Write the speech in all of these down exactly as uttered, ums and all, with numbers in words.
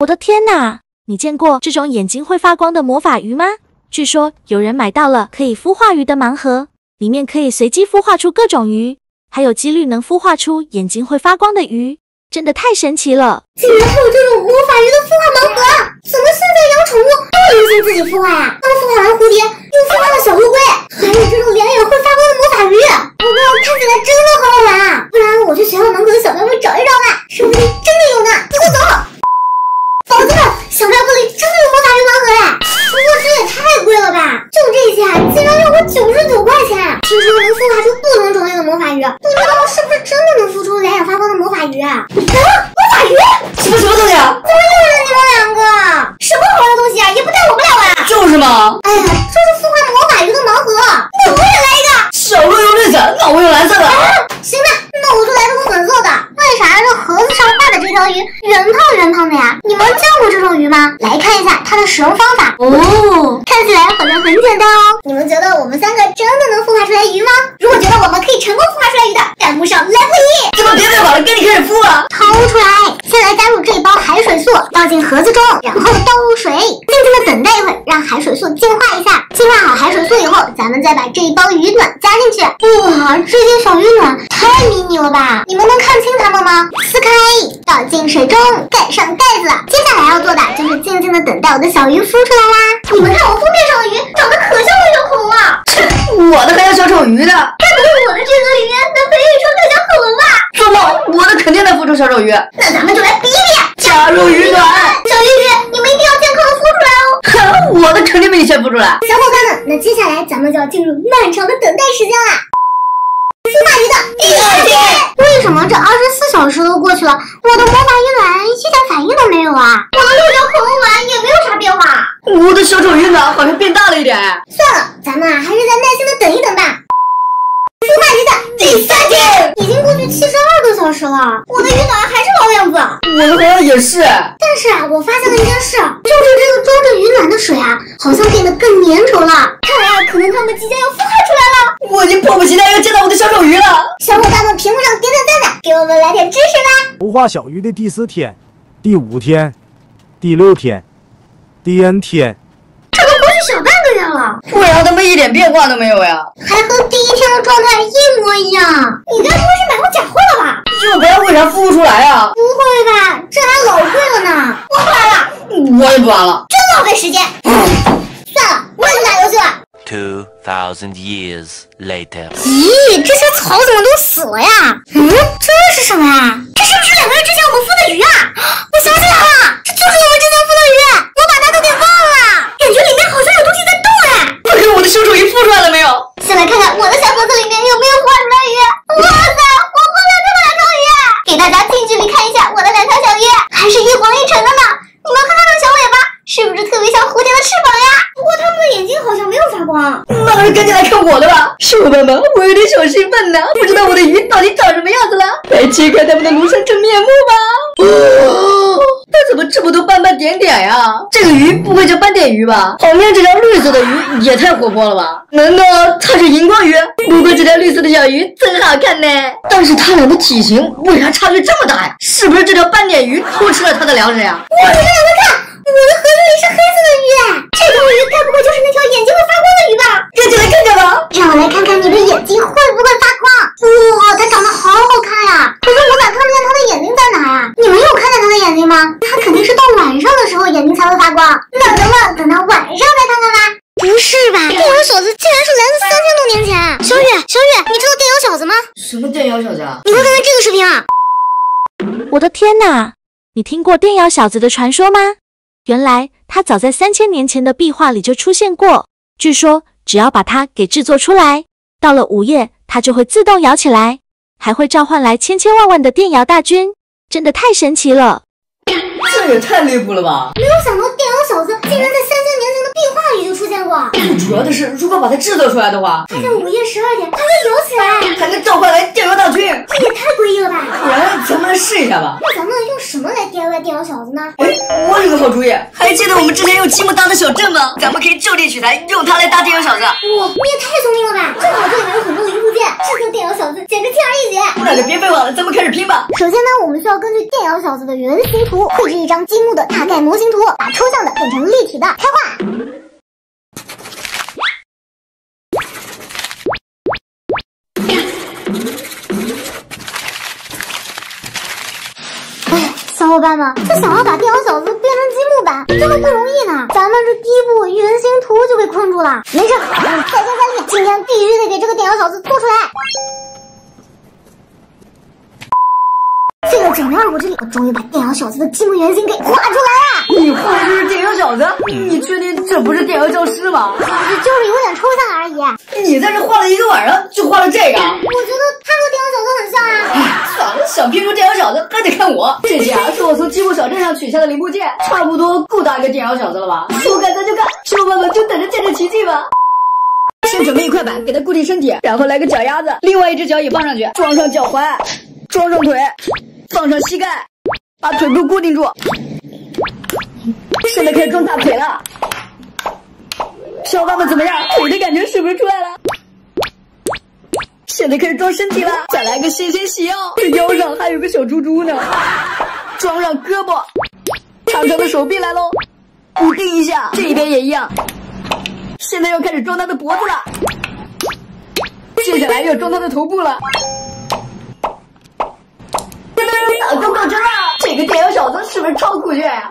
我的天哪！你见过这种眼睛会发光的魔法鱼吗？据说有人买到了可以孵化鱼的盲盒，里面可以随机孵化出各种鱼，还有几率能孵化出眼睛会发光的鱼，真的太神奇了！竟然还有这种魔法鱼的孵化盲盒！怎么现在养宠物都流行自己孵化呀？刚孵化完蝴蝶，又孵化了小乌龟，还有这种两眼会发光的魔法鱼！宝贝，看起来真的好好玩啊！不然我去学校门口的小庙会找一找吧，说不定真的有呢！你给我走！ 宝子们，小庙会里真的有魔法鱼盲盒哎！不过这也太贵了吧，就这些竟然要我九十九块钱！听说能孵化出不同种类的魔法鱼，不知道是不是真的能孵出两眼发光的魔法鱼啊？啊，魔法鱼？什么什么东西啊？怎么又是你们两个？什么好玩的东西啊？也不带我们俩玩！就是嘛！哎呀，这是孵化魔法鱼的盲盒，那我也来一个。小鹿用绿色，那我用蓝色的。啊，行吧，那我就来这个粉色的。为啥这盒子上画的这条鱼圆胖圆胖的呀？你们？ 见过这种鱼吗？来看一下它的使用方法哦。看起来好像很简单哦。你们觉得我们三个真的能孵化出来鱼吗？如果觉得我们可以成功孵化出来鱼的，弹幕上来不一。怎么别别玩了，跟你开始孵了？掏出来，先来加入这一包海水素，倒进盒子中，然后倒入水，静静的等待一会儿，让海水素净化一下。净化好海水素以后，咱们再把这一包鱼卵加进去。哇，这些小鱼卵太迷你了吧？你们能看清它们吗？撕开，倒进水中，盖上盖子。接下来 接下来要做的就是静静的等待我的小鱼孵出来啦！你们看我封面上的鱼长得可像我小恐龙了，我的还像小丑鱼呢。该不会我的这个里面能培育出个小恐龙吧？做梦，我的肯定能孵出小丑鱼。那咱们就来比比，加入鱼卵。小鱼鱼，你们一定要健康的孵出来哦！哼，我的肯定比你先孵出来。小伙伴们，那接下来咱们就要进入漫长的等待时间啦。 孵化鱼的第二天，为什么这二十四小时都过去了，我的魔法鱼卵一点反应都没有啊？我的六角恐龙卵也没有啥变化，我的小丑鱼卵好像变大了一点。算了，咱们啊还是再耐心的等一等吧。孵化鱼的第三天，已经过去七十二个小时了，我的鱼卵还是老样子。我的好像也是，但是啊，我发现了一件事，就是这个装着鱼卵的水啊，好像变得更粘稠了。 看来可能他们即将要孵化出来了，我已经迫不及待要见到我的小丑鱼了。小伙伴们，屏幕上点点赞赞，给我们来点支持吧！孵化小鱼的第四天、第五天、第六天、第 N 天，这都过去小半个月了，我让他们一点变化都没有呀，还和第一天的状态一模一样。你该不会是买过假货了吧？要不然为啥孵不出来啊？不会吧，这还老贵了呢！我不玩了，我也不玩了，真浪费时间。嗯 算了，我也不打游戏了。Two thousand years later。咦，这些草怎么都死了呀？嗯，这是什么呀？这是不是两个月之前我们孵的鱼啊？我想起来了，这就是我们之前孵的鱼，我把它都给忘了。感觉里面好像有东西在动哎！快看我的小丑鱼孵出来了没有？先来看看我的小盒子里面有没有孵化出来鱼。哇塞，我孵了这么两条鱼！给大家近距离看一下我的两条小鱼，还是一黄一橙的呢。你们看它的小尾巴，是不是特别像蝴蝶的翅膀呀？ 眼睛好像没有发光，那还是赶紧来看我的吧，小伙伴们，我有点小兴奋呢，不知道我的鱼到底长什么样子了，来揭开它们的庐山真面目吧。哦，它怎么这么多斑斑点点呀？这个鱼不会叫斑点鱼吧？旁边这条绿色的鱼也太活泼了吧？难道它是荧光鱼？不过这条绿色的小鱼真好看呢，但是它俩的体型为啥差距这么大呀？是不是这条斑点鱼偷吃了它的粮食呀？我看我看。 我的盒子里是黑色的鱼，这条鱼该不会就是那条眼睛会发光的鱼吧？赶紧来看看吧！让我来看看你的眼睛会不会发光。哇、哦，它长得好好看呀、啊！可是我咋看不见它的眼睛在哪呀、啊？你们有看见它的眼睛吗？它肯定是到晚上的时候眼睛才会发光。那咱们等到晚上再看看吧。不是吧？电影小子竟然是来自三千多年前！小雨，小雨，你知道电影小子吗？什么电影小子啊？你快看看这个视频啊！我的天哪！你听过电影小子的传说吗？ 原来它早在三千年前的壁画里就出现过。据说只要把它给制作出来，到了午夜它就会自动摇起来，还会召唤来千千万万的电摇大军，真的太神奇了！这也太离谱了吧！没有想到电摇小子竟然在三千年前的壁画里就出现过。最主要的是，如果把它制作出来的话，它在午夜十二点它会摇起来，还能召唤来电摇大军，这也太诡异了吧！来，咱们来试一下吧。 什么来 D I Y 电摇小子呢？哎，我有个好主意！还记得我们之前用积木搭的小镇吗？咱们可以就地取材，用它来搭电摇小子。哇，你也太聪明了吧！正好这里面有很多的鱼附件，片，制作电游小子简直轻而易举。我们俩就别废话了，咱们开始拼吧。首先呢，我们需要根据电游小子的原型图绘制一张积木的大概模型图，把抽象的变成立体的，开画。 小伙伴们，这想要把电游小子变成积木版，这么不容易呢。咱们这第一步原型图就被困住了，没事，再加再练，今天必须得给这个电游小子做出来。费了整整二股之力，我终于把电游小子的积木原型给画出来了。你画的就是电游小子？你确定这不是电游教师吗？就是有点抽象而已。你在这画了一个晚上，就画了这个？我觉得他和电游小子很像啊。哎 想拼出电游小子，还得看我。这家是我从积木小镇上取下的零部件，差不多够搭一个电游小子了吧？说干咱就干，小伙伴们就等着见证奇迹吧！先准备一块板，给它固定身体，然后来个脚丫子，另外一只脚也放上去，装上脚踝，装上腿，放上膝盖，把腿部固定住。现在可以装大腿了，小伙伴们怎么样？腿的感觉是不是出来了？ 现在开始装身体了，再来个纤纤细腰，这腰上还有个小猪猪呢。装上胳膊，长长的手臂来喽，固定一下，这边也一样。现在要开始装他的脖子了，接下来要装他的头部了。打够够针了，这个电游小子是不是超酷炫呀？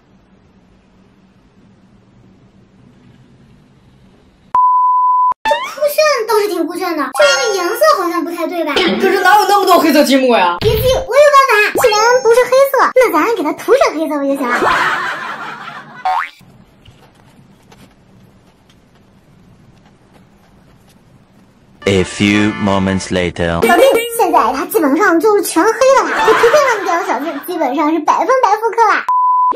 倒是挺酷炫的，就这个颜色好像不太对吧？可是哪有那么多黑色积木呀？别急，我有办法。既然不是黑色，那咱给它涂上黑色不就行了？A few moments later， 现在它基本上就是全黑的啦，这图片上的电游小子基本上是百分百复刻啦。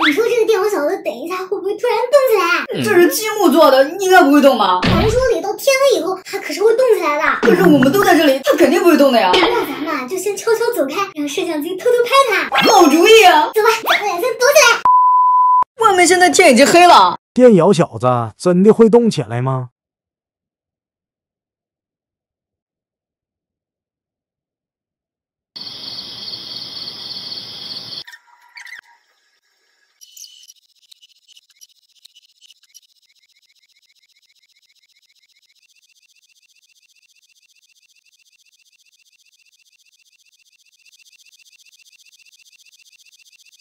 你说这个电游小子，等一下会不会突然动起来？嗯、这是积木做的，应该不会动吧？传说里到天黑以后，它可是会动起来的。可是我们都在这里，它肯定不会动的呀。那咱们啊，就先悄悄走开，让摄像机偷偷拍它。好主意啊！走吧，咱们俩先躲起来。外面现在天已经黑了。电游小子真的会动起来吗？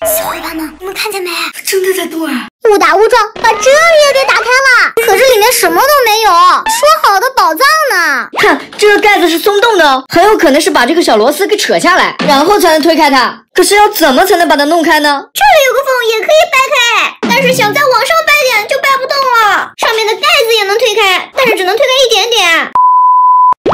小伙伴们，你们看见没？它真的在动啊！误打误撞把这里也给打开了，可是里面什么都没有。说好的宝藏呢？看，这个盖子是松动的哦，很有可能是把这个小螺丝给扯下来，然后才能推开它。可是要怎么才能把它弄开呢？这里有个缝，也可以掰开，但是想再往上掰点就掰不动了。上面的盖子也能推开，但是只能推开一点点。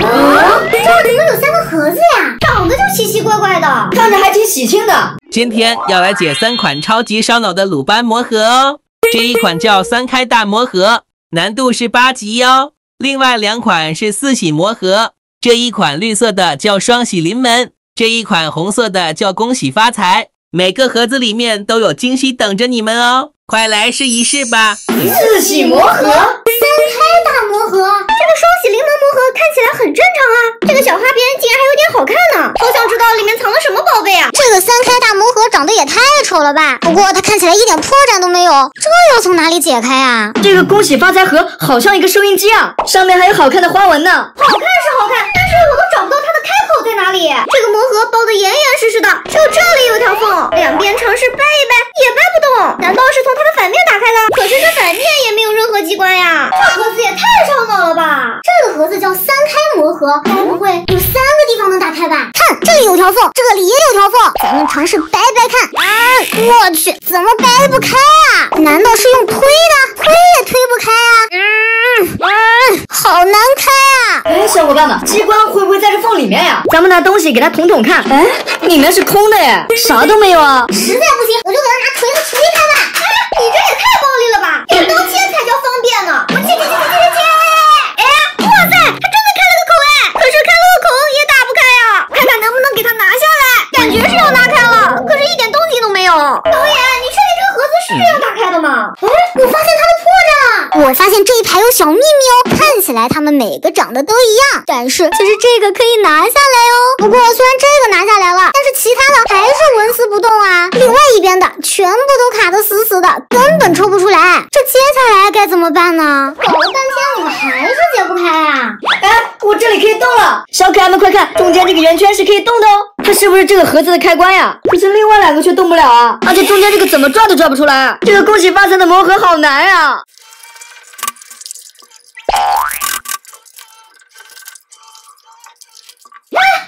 啊！这里面有三个盒子呀，长得就奇奇怪怪的，看着还挺喜庆的。今天要来解三款超级烧脑的鲁班魔盒哦。这一款叫三开大魔盒，难度是八级哦。另外两款是四喜魔盒，这一款绿色的叫双喜临门，这一款红色的叫恭喜发财。每个盒子里面都有惊喜等着你们哦，快来试一试吧。四喜魔盒，三开大魔盒。 双喜临门魔盒看起来很正常啊，这个小花边竟然还有点好看呢，好想知道里面藏了什么宝贝啊！这个三开大魔盒长得也太丑了吧，不过它看起来一点破绽都没有，这要从哪里解开啊？这个恭喜发财盒好像一个收音机啊，上面还有好看的花纹呢。好看是好看，但是我都找不到它的开口在哪里。这个魔盒包得严严实实的，只有这里有条缝，两边尝试掰一掰也掰不动，难道是从它的反面打开的？可是这反面也没有任何机关呀，这盒子也太烧脑了吧！ 这个盒子叫三开魔盒，该不会有三个地方能打开吧？看，这里有条缝，这里也有条缝，咱们尝试掰掰看。啊，我去，怎么掰不开啊？难道是用推的？推也推不开啊！嗯嗯，好难开啊！哎，小伙伴们，机关会不会在这缝里面呀？咱们拿东西给它捅捅看。哎，里面是空的哎，啥都没有啊！实在不行，我就给它拿锤子锤开它。哎，你这也太暴力了吧！用刀切才叫方便呢。我切切切切切切。 哇塞，它真的开了个口哎！可是开了个口也打不开呀、啊，看看能不能给它拿下来。感觉是要拿开了，可是一点动静都没有。导演，你确定这个盒子是这样打开的吗？哎，我发现它的破绽了。我发现这一排有小秘密哦，看起来他们每个长得都一样，但是其实这个可以拿下来哦。不过虽然这个拿下来了，但是其他的还是纹丝不动啊，另外一边的全部都卡得死死的，根本抽不出来。这接下来该怎么办呢？搞了半天我们还是解不开啊！哎，我这里可以动了，小可爱们快看，中间这个圆圈是可以动的哦。 这是不是这个盒子的开关呀？可是另外两个却动不了啊！而且中间这个怎么抓都抓不出来。这个恭喜发财的魔盒好难啊！啊！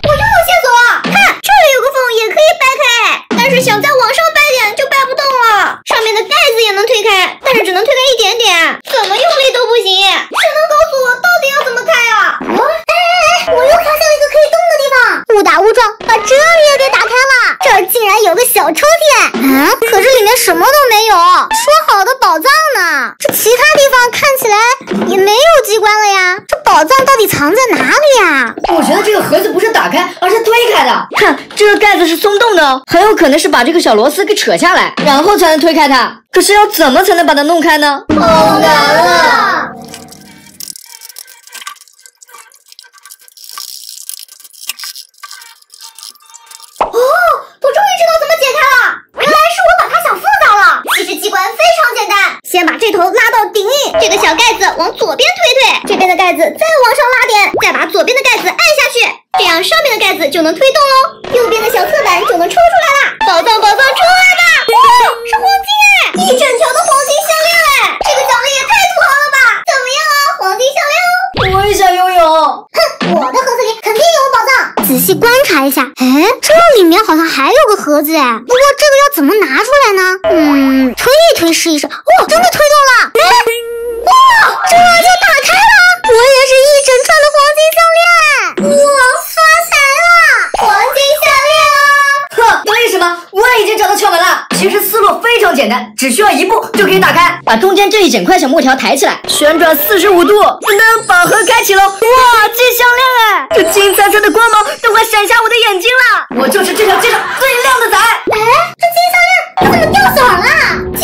我找到线索了，看这里有个缝也可以掰开，但是想再往上掰点就掰不动了。上面的盖子也能推开，但是只能推开一点点，怎么用力都不行。谁能告诉我到底要怎么开啊？哦，哎哎哎，我又发现了一个可以动的地方，误打误撞。 把这里也给打开了，这儿竟然有个小抽屉，嗯、啊，可是里面什么都没有，说好的宝藏呢？这其他地方看起来也没有机关了呀，这宝藏到底藏在哪里呀？我觉得这个盒子不是打开，而是推开的。看，这个盖子是松动的哦，很有可能是把这个小螺丝给扯下来，然后才能推开它。可是要怎么才能把它弄开呢？好难啊！ 先把这头拉到顶翼，这个小盖子往左边推推，这边的盖子再往上拉点，再把左边的盖子按下去，这样上面的盖子就能推动喽，右边的小侧板就能抽出来啦！宝藏，宝藏出来吧！哇、哦，是黄金哎，一整条的黄金项链哎，这个奖励也太土豪了吧！怎么样啊，黄金项链哦！我也想拥有。哼，我的盒子里肯定有宝藏。仔细观察一下，哎，这里面好像还有个盒子哎，不过这个要怎么拿出来呢？嗯，推一推试一试。 哇，真的推动了！哎，哇，这就打开了！我也是一整串的黄金项链，我发财了！黄金项链啊！哼，为什么？我已经找到窍门了。其实思路非常简单，只需要一步就可以打开。把中间这一整块小木条抬起来，旋转四十五度，就能把盒开启喽！哇，金项链哎，这金灿灿的光芒都快闪瞎我的眼睛了！我就是这条街上最亮的仔！哎，这金项链怎么掉色了？假的！ 你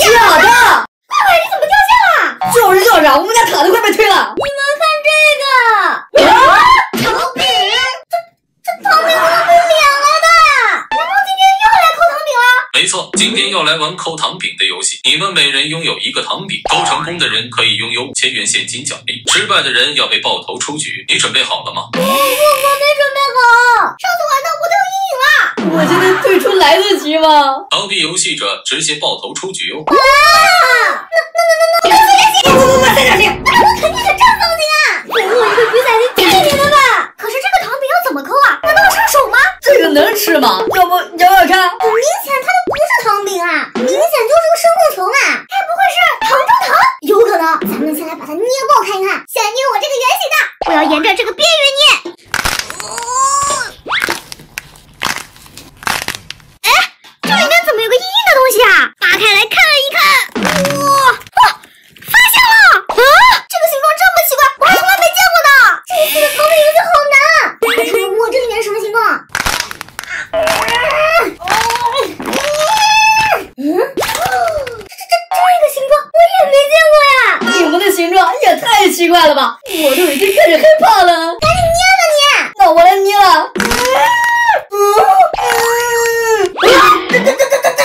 怎么掉下了？就是掉啥，我们家塔都快被推了。你们看这个，糖饼，这这糖饼怎么被扁了的？难道今天又来抠糖饼了？没错，今天要来玩抠糖饼的游戏。你们每人拥有一个糖饼，抠成功的人可以拥有五千元现金奖励，失败的人要被爆头出局。你准备好了吗？我我我没准备好，上次玩的我都。 我这能退出来得及吗？逃避游戏者直接爆头出局哦！啊！那那那那那！我我我三角形，那我肯定是正方形啊！我用一个雨伞去盖里面吧。可是这个糖饼要怎么抠啊？难道要上手吗？这个能吃吗？要不咬咬看？很明显它都不是糖饼啊，明显就是个生果球啊！该不会是糖中糖？有可能。咱们先来把它捏爆看一看，先捏我这个圆形的，我要沿着这个边缘捏。 奇怪了吧？我都已经开始害怕了。赶紧捏吧你！那我来捏了。这这这这这这这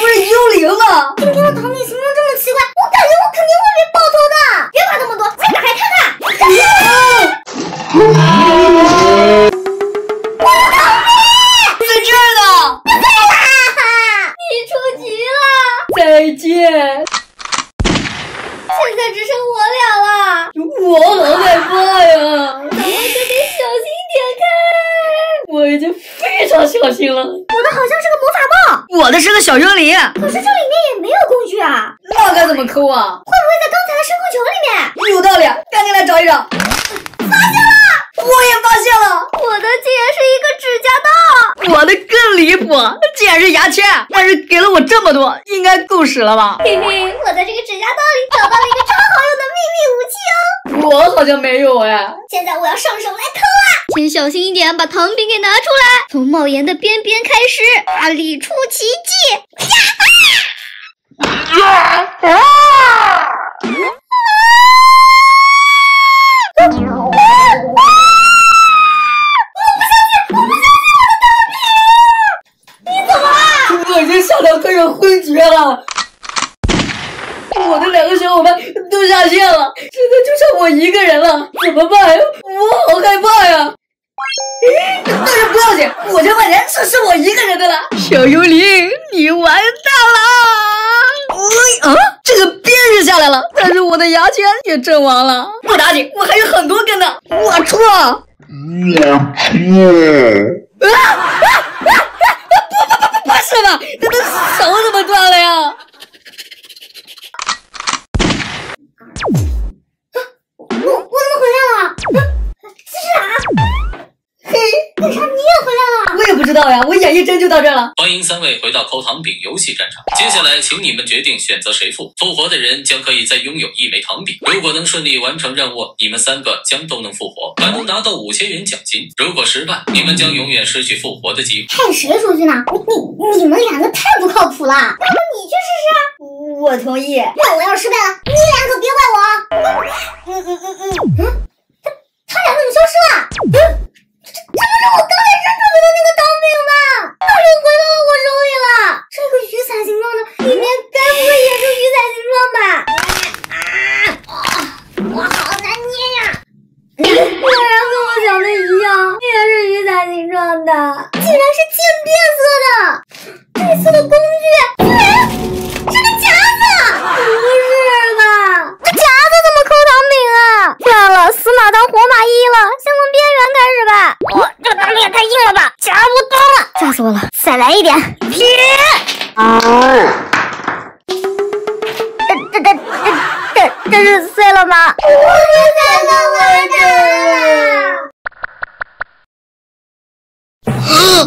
不是幽灵吗？今天的糖饼形状这么奇怪，我感觉我肯定会被爆头的。别管那么多，先打开看看。我的糖饼在这儿呢。你出局了。再见。 现在只剩我俩了，我好害怕呀！咱们可得小心点开。我已经非常小心了。我的好像是个魔法棒，我的是个小幽灵。可是这里面也没有工具啊，那该怎么抠啊？会不会在刚才的深空球里面？有道理，赶紧来找一找。发现了！我也发现了，我的竟然是一个指甲刀。我的更离谱，那竟然是牙签。但是给了我这么多，应该够使了吧？嘿嘿，我在这个指甲刀里找到了一个超好用的秘密武器哦。我好像没有哎。现在我要上手来抠啊！请小心一点，把糖饼给拿出来，从帽檐的边边开始，大力出奇迹。呀啊！啊啊啊伙伴都下线了，现在就剩我一个人了，怎么办呀？我好害怕呀！但是不要紧，五千块钱是是我一个人的了。小幽灵，你完蛋了！哎啊，这个鞭是下来了，但是我的牙签也阵亡了。不打紧，我还有很多根呢。我错。我错。啊啊啊啊！不不不不不是吧？这都手怎么断了呀？ 我演绎真就到这儿了。欢迎三位回到抠糖饼游戏战场，接下来请你们决定选择谁负。复活的人将可以再拥有一枚糖饼。如果能顺利完成任务，你们三个将都能复活，还能拿到五千元奖金。如果失败，你们将永远失去复活的机会。派谁出去呢？你你们两个太不靠谱了。要不你去试试？我同意。那我要失败了，你俩可别怪我。嗯嗯嗯嗯嗯，他他俩怎么消失了？嗯，这这不是我刚才扔出去的那个糖饼吗？ 那又回到了我手里了。这个雨伞形状的里面该不会也是雨伞形状吧？啊！我好难捏呀！竟然和我想的一样，也是雨伞形状的，竟然是渐变色的。这次的工具竟然是个夹子！不是吧？这夹子怎么抠糖饼啊？漂亮了，死马当活马医了。先从边缘开始吧。哇，这个糖饼也太硬了吧，夹不动。 吓死我了！再来一点！劈！这这这这这这是碎了吗？我是三个回答。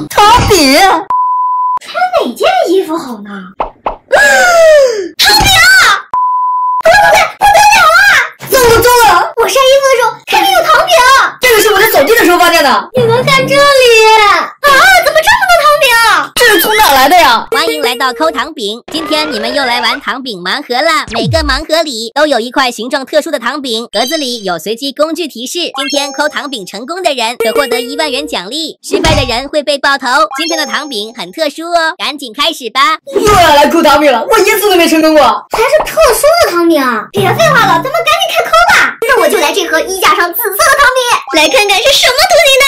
糖饼，穿哪件衣服好呢？糖饼！不对不对，不对了！糟了糟了！我晒衣服的时候看见有糖饼。这个是我在扫地的时候发现的。你们看这里。 从哪来的呀？欢迎来到抠糖饼，今天你们又来玩糖饼盲盒啦！每个盲盒里都有一块形状特殊的糖饼，盒子里有随机工具提示。今天抠糖饼成功的人可获得一万元奖励，失败的人会被爆头。今天的糖饼很特殊哦，赶紧开始吧！又要来抠糖饼了，我一次都没成功过，还是特殊的糖饼啊！别废话了，咱们赶紧开抠吧！那我就来这盒衣架上紫色的糖饼，来看看是什么图形的。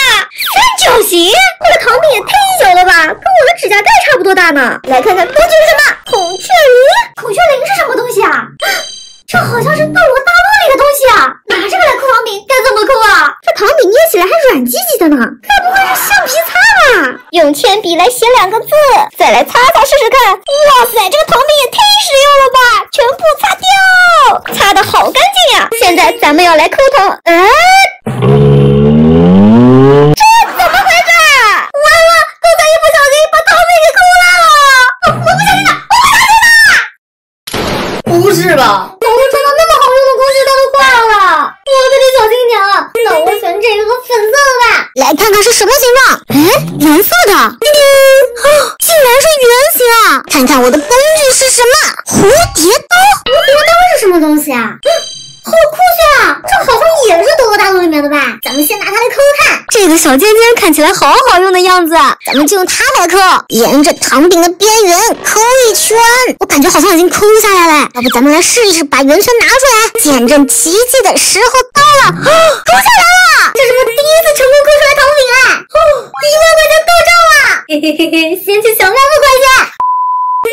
三角形，这个糖饼也太小了吧，跟我的指甲。 大概差不多大呢，来看看工具是什么？孔雀翎，孔雀翎是什么东西啊？这好像是《斗罗大陆》里的东西啊！拿这个来抠糖饼，该怎么抠啊？这糖饼捏起来还软唧唧的呢，该不会是橡皮擦吧？用铅笔来写两个字，再来擦擦试试看。哇塞，这个糖饼也太实用了吧！全部擦掉，擦的好干净呀！现在咱们要来抠糖，嗯、啊。 是吧？能够创造那么好用的工具，它都挂了。我可得小心点了。那我选这个粉色的吧，来看看是什么形状。哎，蓝色的，叮叮，哦，竟然是圆形啊！看看我的工具是什么？蝴蝶刀。蝴蝶刀是什么东西啊？好酷炫啊！这好像也是《斗罗大陆》里面的吧？咱们先拿它来抠看。这个小尖尖看起来好好用的样子，咱们就用它来抠，沿着糖饼的边缘抠一圈。我感觉好像已经抠下来了，要不咱们来试一试，把圆圈拿出来，见证奇迹的时候到了！啊，抠下来了！这是我第一次成功抠出来糖饼啊！哦，一万块钱到账了！嘿嘿嘿嘿，先去想万万块钱。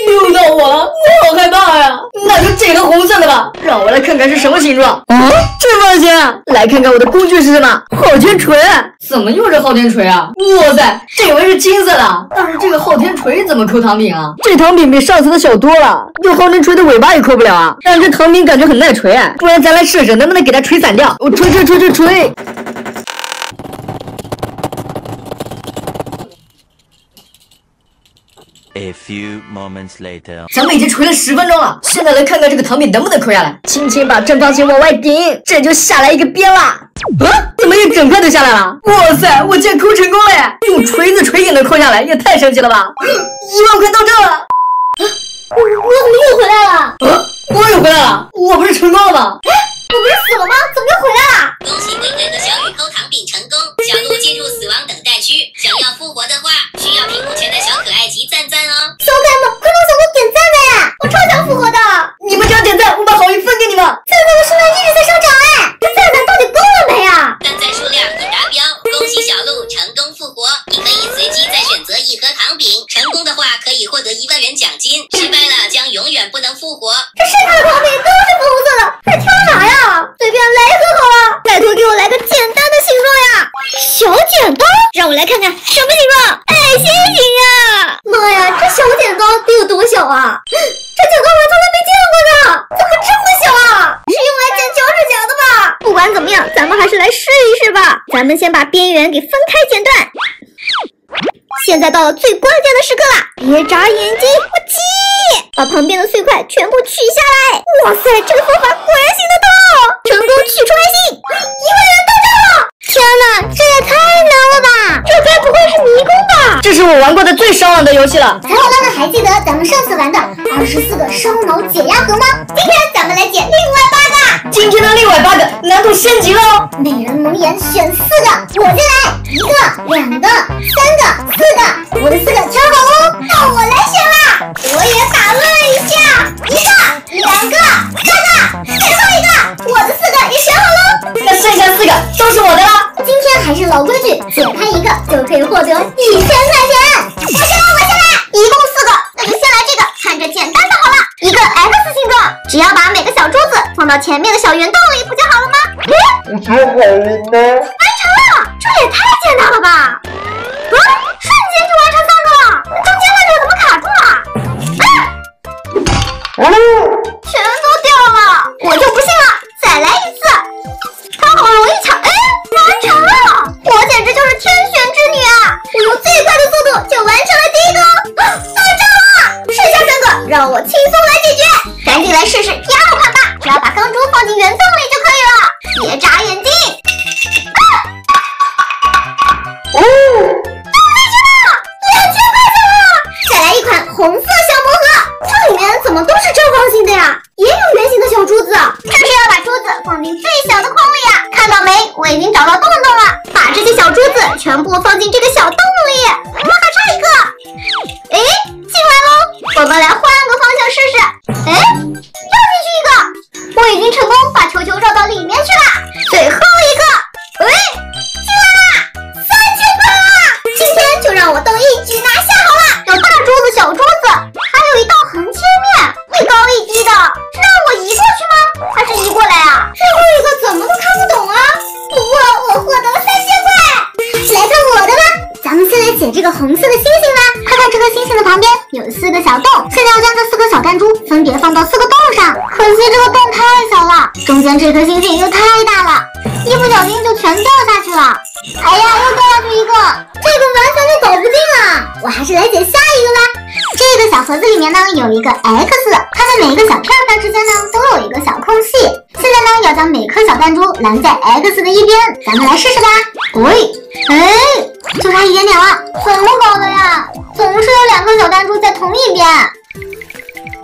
又到我了，我好害怕呀！那就这个红色的吧，让我来看看是什么形状。啊，这放心，来看看我的工具是什么？昊天锤？怎么又是昊天锤啊？哇塞，这回是金色的，但是这个昊天锤怎么抠糖饼啊？这糖饼比上次的小多了，用昊天锤的尾巴也抠不了啊。但这糖饼感觉很耐锤，不然咱来试试能不能给它锤散掉。我锤锤锤锤锤。 A few moments later， 咱们已经锤了十分钟了，现在来看看这个糖饼能不能抠下来。轻轻把正方形往外顶，这就下来一个边啦。啊，怎么一整块都下来了？哇塞，我竟然抠成功了耶！用锤子锤也能抠下来，也太神奇了吧！一万块到账了。啊，我我怎么又回来了？啊，我又回来了，我不是成功了吗？哎，我不是死了吗？怎么又回来了？恭喜乖乖和小雨抠糖饼成功，小鹿进入死亡等待区，想要复活的话，需要屏幕前的小可爱集赞赞。 小可爱们，快帮小鹿点赞呗！我超想复活的，你们只要点赞，我把好运分给你们。国。这市场的黄饼都是粉红色的，还挑啥呀？随便来一盒好了，拜托给我来个简单的形状呀！小剪刀，让我来看看什么形状？爱心形啊！妈呀，这小剪刀得有多小啊？这剪刀我从来没见过呢，怎么这么小啊？是用来剪脚趾甲的吧？不管怎么样，咱们还是来试一试吧。咱们先把边缘给分开剪断。 现在到了最关键的时刻啦！别眨眼睛，我去，把旁边的碎块全部取下来。哇塞，这个方法果然行得通，成功取出爱心，一万元到账了！天哪，这也太难了吧！这该不会是迷宫吧？这是我玩过的最烧脑的游戏了。彩虹哥哥还记得咱们上次玩的二十四个烧脑解压盒吗？今天咱们来解另外八个。今天的另外八个难度升级了哦，每人蒙眼选四个，我先来一个、两个、三个。 四个，我的四个挑好哦，到我来选啦！我也打乱一下，一个、两个、三个，最后一个，我的四个也选好喽。那剩下四个都是我的了。今天还是老规矩，解开一个就可以获得一千块钱。我先来，我先来，一共四个，那就先来这个，看着简单的好了，一个 X 形状，只要把每个小珠子放到前面的小圆洞里，不就好了吗？嗯，不就好了吗？完成了，这也太简单了吧！ 让我轻松来解决，赶紧来试试第二款吧！只要把钢珠放进圆洞里就可以了，别眨眼睛。啊！哦，都完成了，两千块钱了！再来一款红色小魔盒，这里面怎么都是正方形的呀？也有圆形的小珠子啊！这是要把珠子放进最小的框里呀！看到没？我已经找到洞洞了，把这些小珠子全部放进这个小洞里。我们还差一个，哎，进来喽！我们来换。 试试，哎，又进去一个，我已经成功把球球绕到里面去了。最后一个，哎，进来啦，三千块啦！今天就让我都一举拿下好了。有大珠子、小珠子，还有一道横切面，一高一低的。那我移过去吗？还是移过来啊？最后一个怎么都看不懂啊！不过我获得了三千块。来看我的吧，咱们先来解这个红色的星星吧。 这颗星星的旁边有四个小洞，现在要将这四颗小弹珠分别放到四个洞上。可惜这个洞太小了，中间这颗星星又太大了，一不小心就全掉下去了。哎呀，又掉下去一个，这个完全就搞不定啊！我还是来解下一个吧。这个小盒子里面呢有一个 X， 它们每一个小片段之间呢都有一个小空隙。现在呢要将每颗小弹珠拦在 X 的一边，咱们来试试吧。喂，哎，就差一点点了，怎么搞的呀？ 总是有两个小弹珠在同一边，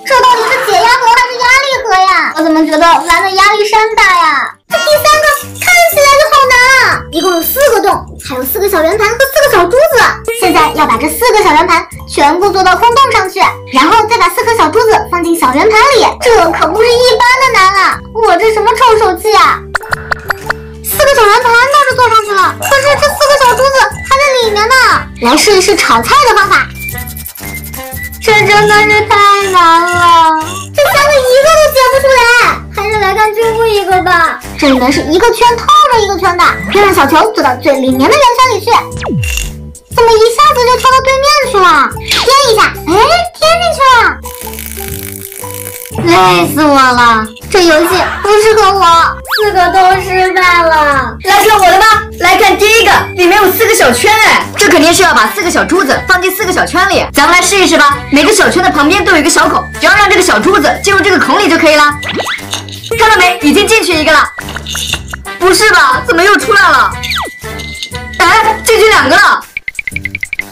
这到底是解压盒还是压力盒呀？我怎么觉得玩的压力山大呀？这第三个看起来就好难啊！一共有四个洞，还有四个小圆盘和四个小珠子。现在要把这四个小圆盘全部做到空洞上去，然后再把四颗小珠子放进小圆盘里。这可不是一般的难啊！我这什么臭手气啊！四个小圆盘倒是做上去了，可是这四个小珠子…… 里面呢，来试一试炒菜的方法，这真的是太难了，这三个一个都解不出来，还是来看最后一个吧。这里面是一个圈套着一个圈的，要让小球走到最里面的圆圈里去。怎么一下子就跳到对面去了？颠一下，哎，颠进去了，累死我了！这游戏不适合我，四个都失败了。来看我的吧，来看第一个，里面有四个小圈哎。 这肯定是要把四个小珠子放进四个小圈里，咱们来试一试吧。每个小圈的旁边都有一个小孔，只要让这个小珠子进入这个孔里就可以了。看到没，已经进去一个了。不是吧？怎么又出来了？哎，进去两个了，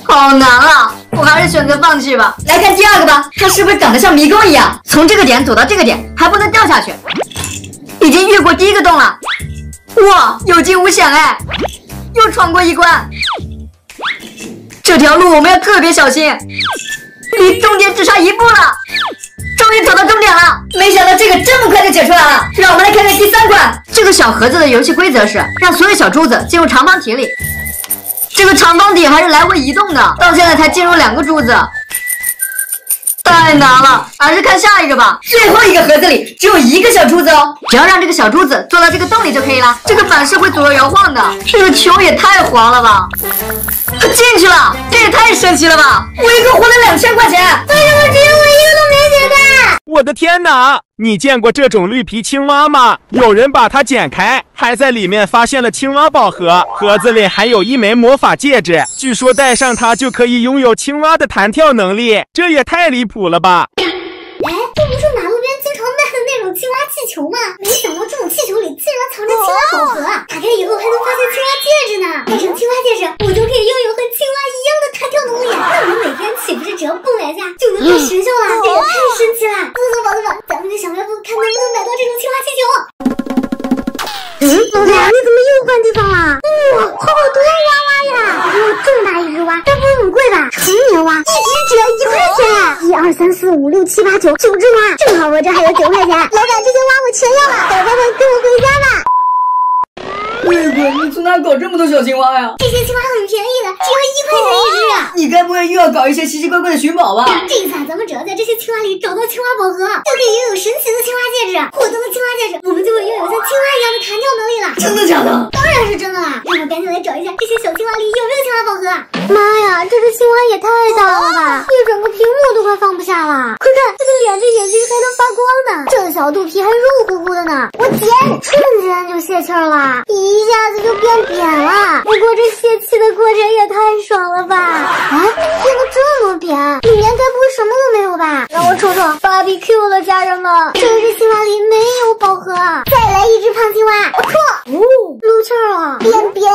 好难啊！我还是选择放弃吧。来看第二个吧，它是不是长得像迷宫一样？从这个点走到这个点，还不能掉下去。已经越过第一个洞了，哇，有惊无险哎，又闯过一关。 这条路我们要特别小心，离终点只差一步了。终于走到终点了，没想到这个这么快就解出来了。让我们来看看第三款。这个小盒子的游戏规则是让所有小珠子进入长方体里，这个长方体还是来回移动的，到现在才进入两个珠子。太难了，还是看下一个吧。最后一个盒子里只有一个小珠子哦，只要让这个小珠子坐到这个洞里就可以了。这个板是会左右摇晃的，这个球也太黄了吧！进去了，这也太神奇了吧！我一共花了两千块钱，为什么只有我一个都没捡到？我的天哪！ 你见过这种绿皮青蛙吗？有人把它剪开，还在里面发现了青蛙宝盒，盒子里还有一枚魔法戒指，据说戴上它就可以拥有青蛙的弹跳能力，这也太离谱了吧！哎，这不是马路边经常卖的那种青蛙气球吗？没想到这种气球里竟然藏着青蛙宝盒，打开以后还能发现青蛙戒指呢。戴上青蛙戒指，我就可以拥有和青蛙一样的弹跳能力，那我们每天岂不是只要蹦两下就能回学校了？这也太神奇了！走走吧，走吧，咱们去小卖部看能不能买到这种青蛙气球。嗯，老大，你怎么又换地方了？哇、哦，好多蛙蛙呀！哇、哦，这么大一只蛙，该不会很贵吧？成年蛙，一只只要一块钱。一二三四五六七八九，九只蛙，正好我这还有九块钱。老板，这些蛙我全要了，走吧，跟我回家吧。 瑞哥，你从哪搞这么多小青蛙呀？这些青蛙很便宜的，只要一块钱一只啊！你该不会又要搞一些奇奇怪怪的寻宝吧？这一次咱们只要在这些青蛙里找到青蛙宝盒，就可以拥有神奇的青蛙戒指。获得了青蛙戒指，我们就会拥有像青蛙一样的弹跳能力了。真的假的？当然是真的啦！让我赶紧来找一下这些小青蛙里有没有青蛙宝盒。妈呀，这只青蛙也太大了吧！一整个屏幕都快放不下了。快看，这个脸的眼睛还能发光呢，这小肚皮还肉乎乎的呢。我捡，瞬间就泄气了。咦？ 一下子就变扁了，不过这泄气的过程也太爽了吧！啊，变得这么扁，里面该不会什么都没有吧？让我瞅瞅 ，B B Q 了，家人们，这只青蛙里没有宝盒，再来一只胖青蛙，不错，哦，露馅了，扁扁。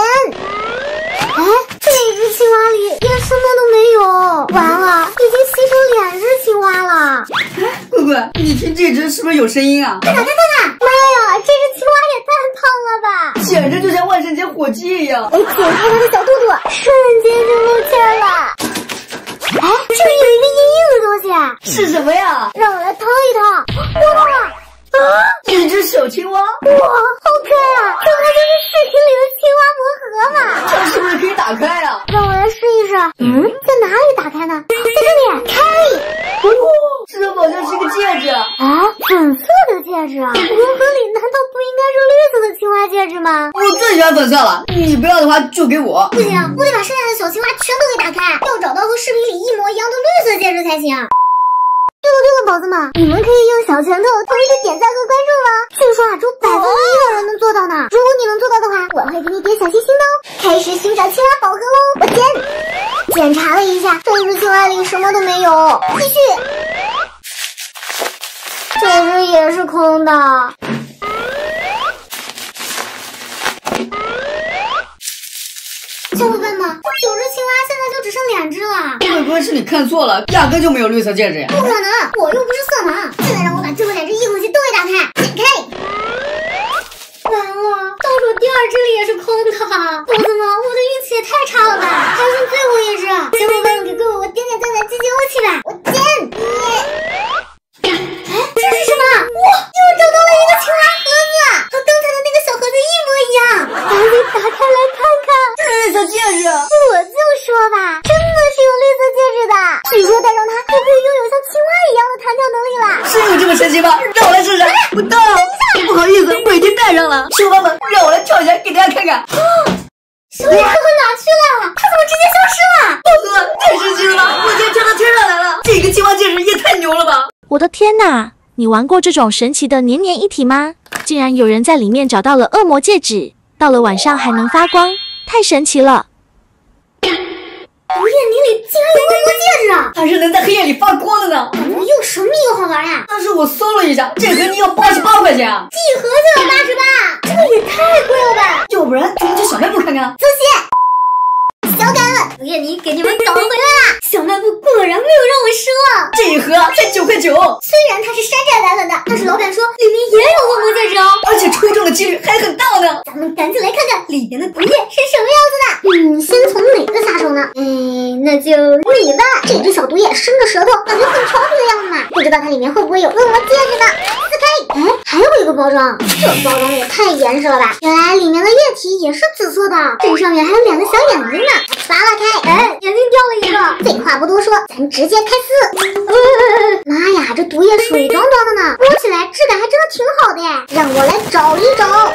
哎，这只青蛙里也什么都没有，完了，已经吸成两只青蛙了。哎，乖乖，你听这只是不是有声音啊？看看看看看，妈呀，这只青蛙也太胖了吧！ 简直就像万圣节火鸡一样！我解开它的小肚肚，瞬间就露馅了。哎，这里有一个硬硬的东西，是什么呀？让我来掏一掏。哇！啊，一只小青蛙！哇，好可爱啊！这不就是视频里的青蛙魔盒吗？这是不是可以打开啊？让我来试一试。嗯，在哪里打开呢？在这里，开！哦，这好像是个戒指。啊，粉色的戒指啊！魔盒里难道不应该是绿？ 青蛙戒指吗？我最喜欢粉色了，你不要的话就给我。不行，我得把剩下的小青蛙全都给打开，要找到和视频里一模一样的绿色戒指才行。对了对了，宝子们，你们可以用小拳头同时点赞和关注吗？据说啊，只有百分之一的人能做到呢。如果你能做到的话，我会给你点小心心的哦。开始寻找青蛙宝盒喽！我检检查了一下，这只青蛙里什么都没有。继续，这只也是空的。 小伙伴们，九只青蛙现在就只剩两只了。会不会是你看错了，压根就没有绿色戒指呀？不可能，我又不是色盲。现在让我把最后两只一口气都给打开，点开。完了，倒数第二只里也是空的。宝子们，我的运气也太差了吧！还剩最后一只，小伙伴们给各位我点点赞的积极欧气吧！我点你。哎，这是什么？哇，又找到了一个青蛙盒子，和刚才的那个小盒子一模一样。赶紧打开来看看。 绿色戒指，我就说吧，真的是有绿色戒指的。据说戴上它就可以拥有像青蛙一样的弹跳能力了。是有这么神奇吗？让我来试试。不到，不好意思，我已经戴上了。小伙伴们，让我来跳起来给大家看看。小野，它哪去了？它怎么直接消失了？宝哥，太神奇了吧！我竟然跳到天上来了！这个青蛙戒指也太牛了吧！我的天哪，你玩过这种神奇的黏黏一体吗？竟然有人在里面找到了恶魔戒指，到了晚上还能发光。 太神奇了！黑夜里竟然有恶魔戒指啊！它是能在黑夜里发光的呢。感觉又神秘又好玩呀、啊。但是我搜了一下，这盒你要八十八块钱啊！一盒就要八十八，这个也太贵了吧！要不然咱们去小卖部看看。走起！小感恩，黑夜里给你们搞回来啦！小卖部果然没有让我失望。这一盒才九块九，虽然它是山寨版本的，但是老板说里面也有恶魔戒指哦，而且抽中的几率还很大呢。咱们赶紧来看看。 里面的毒液是什么样子的？嗯，先从哪个下手呢？嗯，那就里吧。这只小毒液伸着舌头，感觉很调皮的样子嘛，不知道它里面会不会有恶魔戒指呢？撕开，哎，还还有一个包装，这包装也太严实了吧！原来里面的液体也是紫色的，这上面还有两个小眼睛呢。拔了开，哎，眼睛掉了一个。废话不多说，咱直接开撕。哎、妈呀，这毒液水汪汪的呢，摸起来质感还真的挺好的耶。让我来找一找。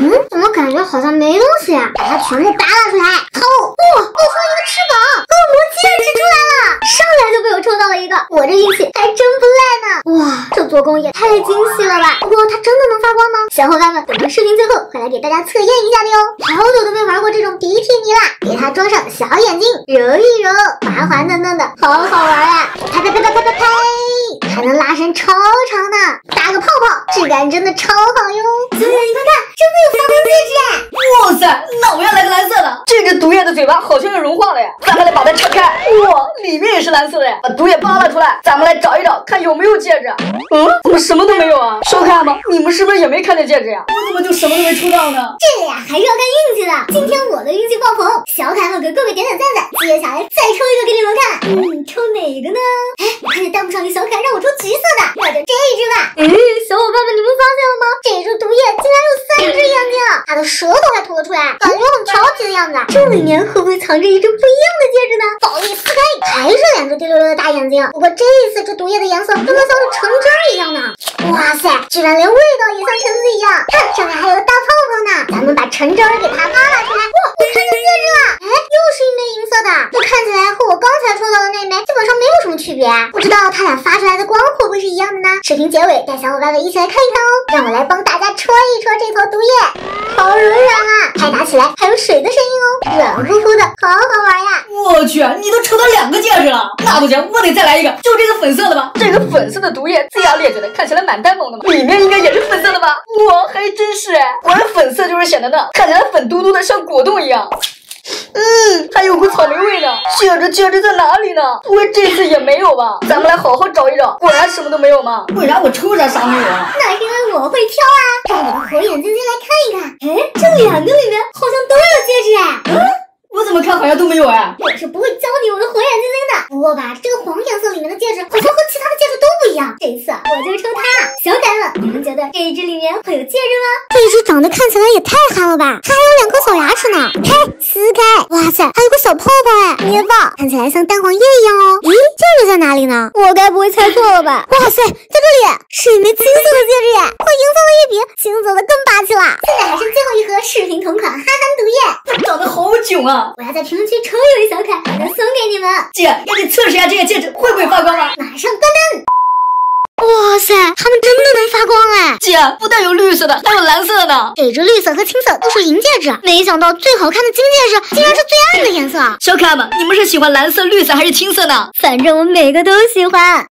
嗯，怎么感觉好像没东西啊？把它全部拔了出来。掏，哇、哦，爆出一个翅膀，恶魔戒指出来了，上来就被我抽到了一个，我这运气还真不赖呢。 哇，这做工也太精细了吧！不过它真的能发光吗？小伙伴们，等到视频最后会来给大家测验一下的哟。好久都没玩过这种鼻涕泥啦，给它装上小眼睛，揉一揉，滑滑嫩嫩的，好好玩啊！拍拍拍拍拍拍拍，还能拉伸超长呢，打个泡泡，质感真的超好哟！小姐，你快看，真的有发光戒指！哇塞，那我要来个蓝色的。这只毒液的嘴巴好像要融化了呀，咱还得把它拆开。哇，里面也是蓝色的呀，把毒液扒拉出来，咱们来找一找，看有没有。 戒指？嗯，怎么什么都没有啊？收看吧，你们是不是也没看见戒指呀、啊？我怎么就什么都没抽到呢？这个呀，还是要看运气的。今天我的运气爆棚，小凯和给各位点点赞赞。接下来再抽一个给你们看，嗯，抽哪个呢？哎，我看见弹幕上有小凯让我抽橘色的，那就这一只吧。哎，小伙伴们，你们发现了吗？这只毒液竟然有三只眼睛，它的舌头还吐了出来，感觉很调皮的样子。这里面会不会藏着一只不一样的戒指呢？暴力撕开，还是两只滴溜溜的大眼睛。不过这一次这毒液的颜色真的。 像是橙汁一样呢！哇塞，居然连味道也像橙子一样！看，上面还有个大泡泡呢。咱们把橙汁给它扒拉出来。哇，我看见戒指了！哎，又是一枚银色的，这看起来和我刚才抽到的那枚基本上没有什么区别。不知道它俩发出来的光会不会是一样的呢？视频结尾带小伙伴们一起来看一看哦。让我来帮大家戳一戳这坨毒液，好柔软啊！拍打起来还有水的声音哦，软乎乎的，好好玩呀！我去，你都抽到两个戒指了，那不行，我得再来一个，就这个粉色的吧，这个粉色。 的毒液龇牙咧嘴的，看起来蛮呆萌的嘛，里面应该也是粉色的吧？哇，还真是哎，果然粉色就是显得嫩，看起来粉嘟嘟的，像果冻一样。 嗯，还有股草莓味呢。戒指，戒指在哪里呢？不会这次也没有吧？咱们来好好找一找。果然什么都没有吗？不然我抽啥啥没有啊？那是因为我会挑啊。让我们火眼金睛来看一看。哎，这两个里面好像都有戒指哎。嗯。 我怎么看好像都没有哎！我是不会教你我的火眼金睛的。不过吧，这个黄颜色里面的戒指好像和其他的戒指都不一样。这一次我就抽它了。小凯们，你们觉得这一只里面会有戒指吗？这一只长得看起来也太憨了吧！它还有两颗小牙齿呢。开，撕开，哇塞，还有个小泡泡哎！捏爆，看起来像蛋黄液一样哦。咦，戒指在哪里呢？我该不会猜错了吧？哇塞，在这里是一枚金色的戒指耶，和银色的一比，金色的更霸气了。现在还剩最后一盒视频同款憨憨毒液。它找的好囧啊！ 我要在评论区抽一位小凯，把它送给你们。姐，要你测试一下这个戒指会不会发光啊？马上关灯。 哇塞，它们真的能发光哎！姐，不但有绿色的，还有蓝色的呢。这只绿色和青色都是银戒指，没想到最好看的金戒指竟然是最暗的颜色。小可爱们，你们是喜欢蓝色、绿色还是青色呢？反正我每个都喜欢。